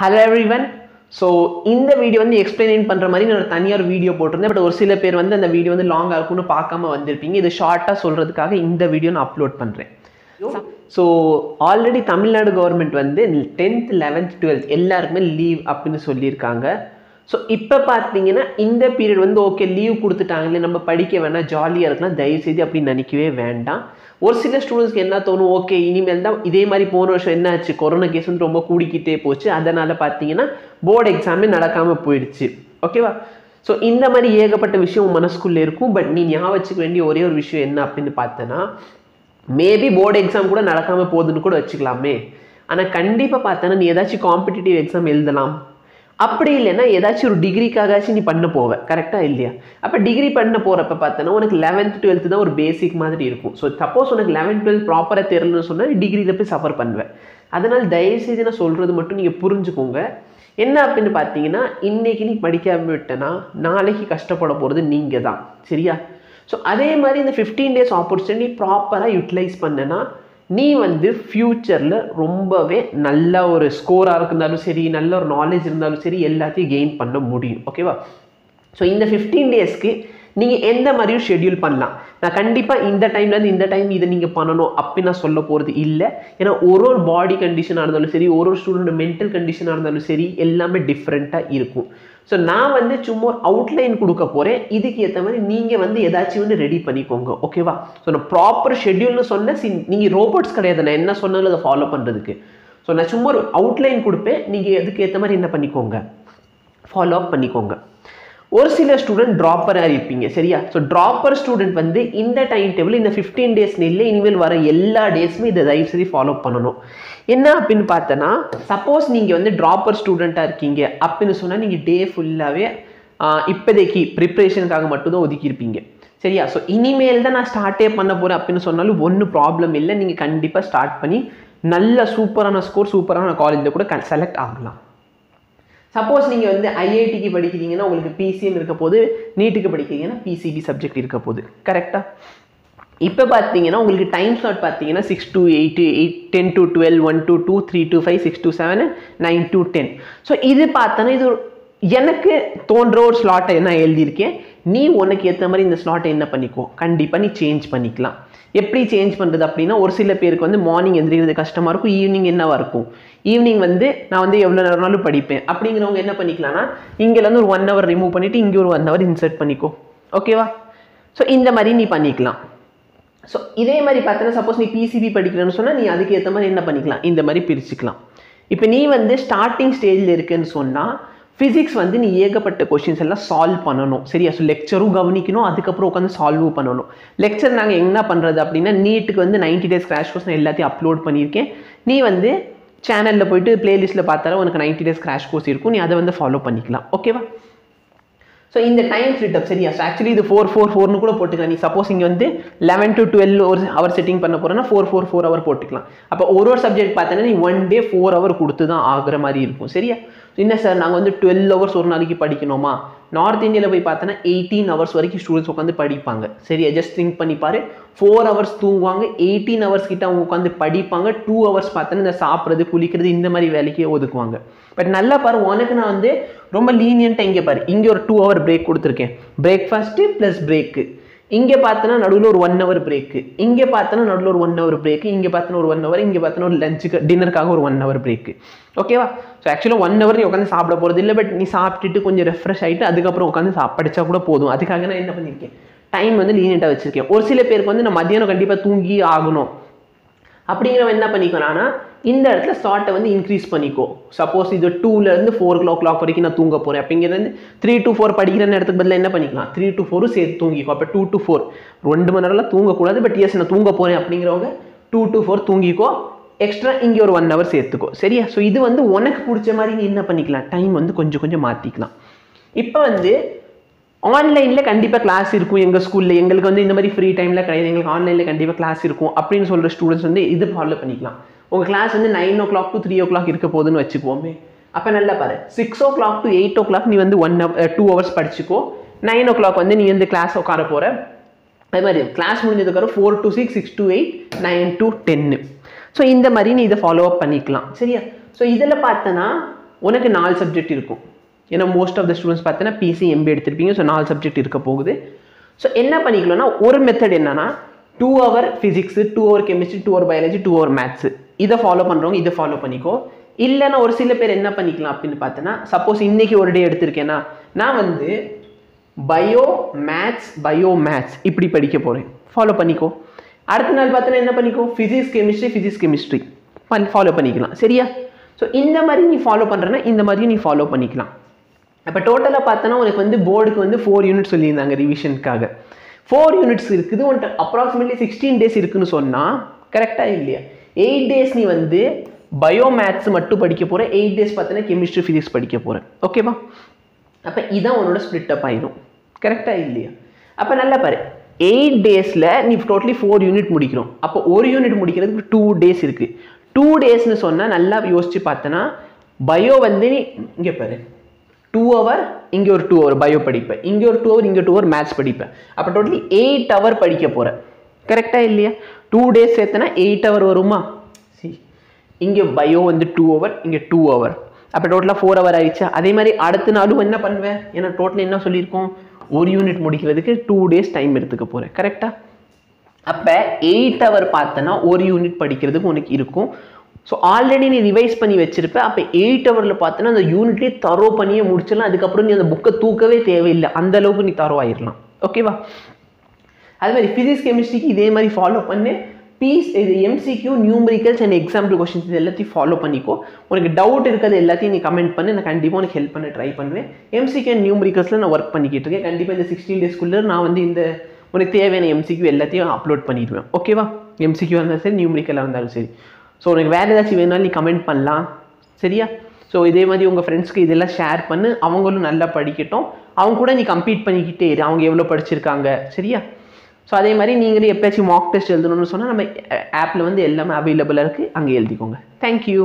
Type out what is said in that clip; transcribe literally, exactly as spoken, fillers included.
Hello everyone. So in the video vandu explain pandra mari nanu thaniyar video potrundhen but oru sila per vandu andha video vandu long ah irukunu paakama vandirpinga idu short ah solradhukaga indha video na upload pandren. So already Tamil Nadu government vandu tenth eleventh twelfth ellarukume leave appinu sollirukanga. So ipo paathinga in the period vandu okay leave kuduttaangale nama padikka vena jolly ah irukna daivu seidhi appdi nanikave vendam. Or sila students can not okay, inimel down, Ide Maripono Shena, Corona case and Romo Kudikite Poche, Adanala Patina, board exam in Alakama Puichi. Okay, so in the Mariaga Patavishu Manaskulerku, but Ninya Chikwendi Oreo Vishu end up in the Patana. Maybe board exam could an Alakama Podunuko Chiklame, and a Kandipa Patana Yedachi competitive exam Ildanam. அப்படி இல்லனா ஏதாச்சும் ஒரு டிகிரிக்காகச்சி நீ பண்ண போவே கரெக்ட்டா இல்லையா அப்ப டிகிரி பண்ண போறப்ப பார்த்தனா உங்களுக்கு eleventh twelfth தான் ஒரு பேசிக் மாதிரி இருக்கும் சோ சப்போஸ் உங்களுக்கு eleventh twelfth ப்ராப்பரா தெரியலன்னு சொன்னா டிகிரில போய் சஃபர் பண்ணுவே அதனால தயவு செய்து நான் சொல்றது மட்டும் நீங்க புரிஞ்சுக்கோங்க என்ன அப்படினு பாத்தீங்கன்னா இன்னைக்கு நீ படிக்காம விட்டனா நாளைக்கு கஷ்டப்பட போறது நீங்கதான் சரியா சோ அதே மாதிரி இந்த fifteen days opportunity ப்ராப்பரா யூட்டிலைஸ் பண்ணனா நீ வந்து ஃபியூச்சர்ல ரொம்பவே நல்ல ஒரு ஸ்கோரா இருக்குதாலும் சரி நல்ல ஒரு knowledge இருந்தாலும் சரி எல்லாத்தையும் கெயின் பண்ண முடியும் ஓகேவா சோ இந்த fifteen daysக்கு நீங்க எந்த மாதிரி ஷெட்யூல் பண்ணலாம் நான் கண்டிப்பா இந்த டைம்ல இருந்து இந்த டைம் இத நீங்க பண்ணனும் அப்படி நான் சொல்ல போறது இல்ல ஏனா ஒரு ஒரு பாடி கண்டிஷனா இருந்தாலும் சரி ஒரு ஒரு ஸ்டூடண்ட் மெண்டல் கண்டிஷனா இருந்தாலும் சரி எல்லாமே டிஃபரண்டா இருக்கும் சோ நான் வந்து சும்மா அவுட்லைன் கொடுக்க போறேன் இதுக்கு ஏத்த மாதிரி நீங்க வந்து எதாச்சும் வந்து ரெடி பண்ணிக்கோங்க ஓகேவா சோ நான் ப்ராப்பர் ஷெட்யூல்னு சொன்னா நீங்க ரோபோட்ஸ் கிடையாது நான் என்ன சொன்னாலும் அத ஃபாலோ பண்றதுக்கு சோ நான் சும்மா அவுட்லைன் கொடுப்பேன் நீங்க அதுக்கு ஏத்த மாதிரி என்ன பண்ணிக்கோங்க ஃபாலோ அப் பண்ணிக்கோங்க ஒரு சில ஸ்டூடண்ட் டிராப்பரா இருப்பீங்க சரியா சோ டிராப்பர் ஸ்டூடண்ட் வந்து இந்த டைம் டேபிள் இந்த fifteen days இல்ல இனிமேல் வர எல்லா டேஸ்மே இத டைப் சரி ஃபாலோ பண்ணனும் என்ன அப்படினு பார்த்தனா சப்போஸ் நீங்க வந்து டிராப்பர் ஸ்டூடண்டா இருக்கீங்க அப்படினு சொன்னா நீங்க டே ஃபுல்லாவே இப்போதைக்கு பிரிபரேஷனுக்காக மட்டும் தான் ஒதுக்கி இருப்பீங்க சரியா சோ இனிமேல் தான் நான் ஸ்டார்ட் ஏ பண்ண போறேன் அப்படினு சொன்னாலும் ஒண்ணு ப்ராப்ளம் இல்ல நீங்க கண்டிப்பா ஸ்டார்ட் பண்ணி நல்ல சூப்பரான ஸ்கோர் சூப்பரான காலேஜ்ல கூட செலக்ட் ஆகலாம் Suppose நீங்க வந்து I I T க்கு படிக்கிறீங்கன்னா உங்களுக்கு P C M இருக்க போகுது NEET க்கு படிக்கிறீங்கன்னா P C B சப்ஜெக்ட் இருக்க போகுது கரெக்ட்டா இப்போ பாத்தீங்கன்னா உங்களுக்கு டைம் ஸ்லாட் பாத்தீங்கன்னா six to eight, ten to twelve, one to two, three to five, six to seven, nine to ten so இது பார்த்தனா இது எனக்கு தோன்ற ஒரு ஸ்லாட் நான் எழுதி இருக்கேன் நீ உனக்கு ஏத்த மாதிரி இந்த ஸ்லாட் என்ன பண்ணிக்கோ கண்டிப்பா நீ சேஞ்ச் பண்ணிக்கலாம் எப்படி சேஞ்ச் பண்றது அப்படினா ஒரு சில பேருக்கு வந்து மார்னிங் எந்திரிக்கிறது கஷ்டமா இருக்கும் ஈவினிங் என்னவா இருக்கும் ஈவினிங் வந்து நான் வந்து எவ்வளவு நேரம்னாலும் படிப்பேன் அப்படிங்கறவங்க என்ன பண்ணிக்கலாம்னா இங்கல இருந்து ஒரு one hour ரிமூவ் பண்ணிட்டு இங்க ஒரு one hour இன்சர்ட் பண்ணிக்கோ ஓகேவா சோ இந்த மாதிரி நீ பண்ணிக்கலாம் சோ இதே மாதிரி பார்த்தா சப்போஸ் நீ P C B படிக்கறேன்னு சொன்னா நீ அதுக்கு ஏத்த மாதிரி என்ன பண்ணிக்கலாம் இந்த மாதிரி பிரிச்சுக்கலாம் இப்போ நீ வந்து ஸ்டார்டிங் ஸ்டேஜ்ல இருக்கேன்னு சொன்னா physics வந்து நீ ஏகப்பட்ட क्वेश्चंस எல்லாம் சால்வ் பண்ணனும் சரியா சோ லெக்சரும் கவனிக்கணும் அதுக்கு அப்புறம் உட்கார்ந்து சால்வ் பண்ணனும் லெக்சர் நாங்க என்ன பண்றது அப்படினா நீட்க்கு வந்து ninety days கிராஷ் கோர்ஸ் நான் எல்லாத்தையும் அப்லோட் பண்ணிருக்கேன் நீ வந்து சேனல்ல போய்ட்டு பிளேலிஸ்ட்ல பார்த்தால உங்களுக்கு ninety days கிராஷ் கோர்ஸ் இருக்கும் நீ அத வந்து ஃபாலோ பண்ணிக்கலாம் ஓகேவா சோ இந்த டைம் ஃபிட் அப் சரியா சோ एक्चुअली இது four four four னு கூட போட்டுக்கலாம் நீ சப்போஸ் இங்க வந்து eleven to twelve hours setting பண்ண போறேன்னா four four four hour போட்டுக்கலாம் அப்ப ஒரு ஒரு சப்ஜெக்ட் பார்த்தா நீ one day four hour கொடுத்து தான் ஆகுற மாதிரி இருக்கும் சரியா என்ன சார் நாங்க வந்து twelve hours ஒரு நாளைக்கு படிக்கணுமா நார்த் இந்தியால போய் பார்த்தா eighteen hours வரைக்கும் ஸ்டூடண்ட்ஸ் உட்கார்ந்து படிப்பாங்க சரியா ஜஸ்ட் திங்க் பண்ணி பாரு four hours தூங்குவாங்க eighteen hours கிட்ட அவங்க உட்கார்ந்து படிப்பாங்க two hours பார்த்தா இந்த சாப்பிறது குளிக்கிறது இந்த மாதிரி வேலைக்கே ஒதுக்குவாங்க பட் நல்லா பாரு உங்களுக்கு நான் வந்து ரொம்ப லீனியன்ட்டா இங்க பாரு இங்க ஒரு two hour பிரேக் கொடுத்திருக்கேன் பிரேக்பாஸ்ட் பிளஸ் பிரேக் இங்க பார்த்தா நடுவுல ஒரு one hour பிரேக் இங்க பார்த்தா நடுவுல ஒரு one hour பிரேக் இங்க பார்த்தா ஒரு one hour இங்க பார்த்தா ஒரு லஞ்ச்க்கு டின்னர்க்காக ஒரு one hour பிரேக் ஓகேவா சோ एक्चुअली one hour நீ உட்கார்ந்து சாப்பிட போறது இல்ல பட் நீ சாப்பிட்டுட்டு கொஞ்சம் ரெஃப்ரெஷ் ஆயிட்டு அதுக்கு அப்புறம் உட்கார்ந்து சாப்பிடுச்சா கூட போதும் அதுக்காக நான் என்ன பண்ணிருக்கேன் டைம் வந்து லீனியன்ட்டா வச்சிருக்கேன் ஒரு சில பேருக்கு வந்து நான் மதியானம் கண்டிப்பா தூங்கி ஆகணும் அப்படிங்கறவ என்ன பண்ணிக்கறானா இந்த இடத்துல ஷார்ட்ட வந்து இன்கிரீஸ் பண்ணிக்கோ சப்போஸ் இது two ல இருந்து four o'clock வரைக்கும் நான் தூங்க போறேன் அப்படிங்கறது வந்து three to four படிக்கிற நேரத்துக்கு பதிலா என்ன பண்ணிக்கலாம் three to four சேர்த்து தூங்கிக்கோ அப்ப two to four ரெண்டு மணி நேரம்ல தூங்க கூடாது பட் yes நான் தூங்க போறேன் அப்படிங்கறவங்க two to four தூங்கிக்கோ எக்ஸ்ட்ரா இங்க ஒரு one hour சேர்த்துக்கோ சரியா சோ இது வந்து உங்களுக்கு பிடிச்ச மாதிரி நீ என்ன பண்ணிக்கலாம் டைம் வந்து கொஞ்சம் கொஞ்சம் மாத்திக்கலாம் இப்போ வந்து ஆன்லைன்ல கண்டிப்பா கிளாஸ் இருக்கும் எங்க ஸ்கூல்ல உங்களுக்கு வந்து இந்த மாதிரி ஃப்ரீ டைம்ல கிடையாது உங்களுக்கு ஆன்லைன்ல கண்டிப்பா கிளாஸ் இருக்கும் அப்படினு சொல்ற ஸ்டூடண்ட்ஸ் வந்து இது ஃபாலோ பண்ணிக்கலாம் உங்க கிளாஸ் வந்து nine o'clock to three o'clock இருக்க போகுதுன்னு வெச்சுக்குவோமே அப்ப நல்லா பாரு six o'clock to eight o'clock நீ வந்து one hour two hours படிச்சுக்கோ nine o'clock வந்து நீ இந்த கிளாஸ் உட்கார போற அதே மாதிரி கிளாஸ் முடிஞ்சதுக்கு அப்புறம் four to six, six to eight, nine to ten so இந்த மாதிரி நீ இத ஃபாலோ அப் பண்ணிக்கலாம் சரியா சோ இதெல்லாம் பார்த்தனா உனக்கு நாலு சப்ஜெக்ட் இருக்கும். ஏன்னா மோஸ்ட் ஆஃப் த ஸ்டூடெண்ட்ஸ் பார்த்தீங்கன்னா பிசி எம்பி எடுத்துருப்பீங்க. ஸோ நாலு சப்ஜெக்ட் இருக்க போகுது. ஸோ என்ன பண்ணிக்கலாம்னா, ஒரு மெத்தட் என்னன்னா, two hour physics, two hour chemistry, two hour biology, two hour maths, இதை ஃபாலோ பண்ணுறவங்க இதை ஃபாலோ பண்ணிக்கோ. இல்லைன்னா ஒரு சில பேர் என்ன பண்ணிக்கலாம் அப்படின்னு பார்த்தோன்னா, சப்போஸ் இன்றைக்கி ஒரு டே எடுத்திருக்கேன்னா, நான் வந்து பயோ மேத்ஸ் பயோ மேத்ஸ் இப்படி படிக்க போகிறேன், ஃபாலோ பண்ணிக்கோ. அடுத்த நாள் பார்த்தோன்னா என்ன பண்ணிக்கோ, ஃபிசிக்ஸ் கெமிஸ்ட்ரி ஃபிசிக்ஸ் கெமிஸ்ட்ரி பண் ஃபாலோ பண்ணிக்கலாம். சரியா? ஸோ இந்த மாதிரி நீ ஃபாலோ பண்ணுறேன்னா இந்த மாதிரியும் நீ ஃபாலோ பண்ணிக்கலாம். அப்போ டோட்டலாக பார்த்தோன்னா உனக்கு வந்து போர்டுக்கு வந்து ஃபோர் யூனிட்ஸ் சொல்லியிருந்தாங்க ரிவிஷனுக்காக. ஃபோர் யூனிட்ஸ் இருக்குது உன்ட்டு, அப்ராக்சிமேட்லி சிக்ஸ்டீன் டேஸ் இருக்குதுன்னு சொன்னால் கரெக்டாக இல்லையா? எயிட் டேஸ் நீ வந்து பயோ மேத்ஸ் மட்டும் படிக்க போகிறேன், எயிட் டேஸ் பார்த்தீங்கன்னா கெமிஸ்ட்ரி ஃபிசிக்ஸ் படிக்க போகிறேன். ஓகேவா? அப்போ இதான் உன்னோட ஸ்ப்ளிட் அப் ஆகிடும். கரெக்டாக இல்லையா? அப்போ நல்லா பாரு, எயிட் டேஸில் நீ டோட்டலி ஃபோர் யூனிட் முடிக்கிறோம். அப்போ ஒரு யூனிட் முடிக்கிறதுக்கு டூ டேஸ் இருக்குது. டூ டேஸ்ன்னு சொன்னால் நல்லா யோசித்து பார்த்தோன்னா, பயோ வந்து நீ இங்கே பாரு டூ ஹவர், இங்கே ஒரு டூ ஹவர் பயோ படிப்பேன், இங்கே ஒரு டூ ஹவர், இங்கே டூ ஹவர் மேத்ஸ் படிப்பேன். அப்போ டோட்டலி எயிட் ஹவர் படிக்க போகிறேன். கரெக்டாக இல்லையா? டூ டேஸ் சேர்த்தனா எயிட் ஹவர் வருமா? சரி, இங்கே பயோ வந்து டூ ஹவர், இங்கே டூ ஹவர், அப்போ டோட்டலாக ஃபோர் ஹவர் ஆகிடுச்சா? அதே மாதிரி அடுத்த நாளும் என்ன பண்ணுவேன்? ஏன்னா டோட்டல் என்ன சொல்லியிருக்கோம், ஒரு யூனிட் முடிக்கிறதுக்கு டூ டேஸ் டைம் எடுத்துக்க போகிறேன். கரெக்டாக? அப்போ எயிட் ஹவர் பார்த்தோன்னா ஒரு யூனிட் படிக்கிறதுக்கு உனக்கு இருக்கும். ஸோ ஆல்ரெடி நீ ரிவைஸ் பண்ணி வச்சுருப்பேன். அப்போ எயிட் ஹவரில் பார்த்தோன்னா அந்த யூனிட்லேயே தரோ பண்ணியே முடிச்சிடலாம். அதுக்கப்புறம் நீ அந்த புக்கை தூக்கவே தேவையில்லை, அந்தளவுக்கு நீ தரோ ஆயிடலாம். ஓகேவா? அது மாதிரி ஃபிசிக்ஸ் கெமிஸ்ட்ரிக்கு இதே மாதிரி ஃபாலோ பண்ணு. பீஸ் இது MCQ numericals and example questions இது எல்லாத்தையும் ஃபாலோ பண்ணிக்கோ. உனக்கு டவுட் இருக்கிறது எல்லாத்தையும் நீ கமெண்ட் பண்ணி நான் கண்டிப்பாக உனக்கு ஹெல்ப் பண்ண ட்ரை பண்ணுவேன். எம்சிக்யூ அண்ட் நியூமரிக்கல்ஸில் நான் ஒர்க் பண்ணிக்கிட்டு இருக்கேன். கண்டிப்பாக இந்த சிக்ஸ்டீன் டேஸ்க்குள்ளே நான் வந்து இந்த உனக்கு தேவையான எம்சிக்யூ எல்லாத்தையும் அப்லோட் பண்ணிடுவேன். ஓகேவா? எம்சிக்யூ இருந்தாலும் சரி, நியூமரிக்கலாக இருந்தாலும் சரி. ஸோ உனக்கு வேறு ஏதாச்சும் வேணாலும் நீ கமெண்ட் பண்ணலாம். சரியா? ஸோ இதே மாதிரி உங்கள் ஃப்ரெண்ட்ஸ்க்கு இதெல்லாம் ஷேர் பண்ணு, அவங்களும் நல்லா படிக்கட்டும். அவங்க கூட நீ கம்ப்ளீட் பண்ணிக்கிட்டே இரு, அவங்க எவ்வளோ படிச்சிருக்காங்க. சரியா? ஸோ அதே மாதிரி நீங்களே எப்பயாச்சும் மாக் டெஸ்ட் எழுதணும்னு சொன்னால் நம்ம ஆப்பில் வந்து எல்லாமே அவைலபிளாக இருக்குது, அங்கே எழுதிக்கோங்க. தேங்க்யூ.